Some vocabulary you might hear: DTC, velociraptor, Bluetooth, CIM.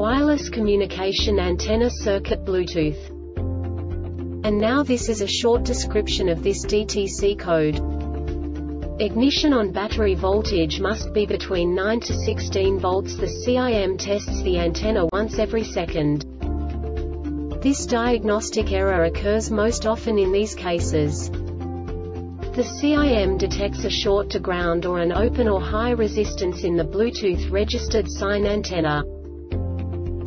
wireless communication antenna circuit Bluetooth. And now this is a short description of this DTC code. Ignition on battery voltage must be between 9 to 16 volts. The CIM tests the antenna once every second. This diagnostic error occurs most often in these cases. The CIM detects a short to ground or an open or high resistance in the Bluetooth registered sign antenna.